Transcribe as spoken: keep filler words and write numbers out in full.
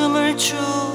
to mature.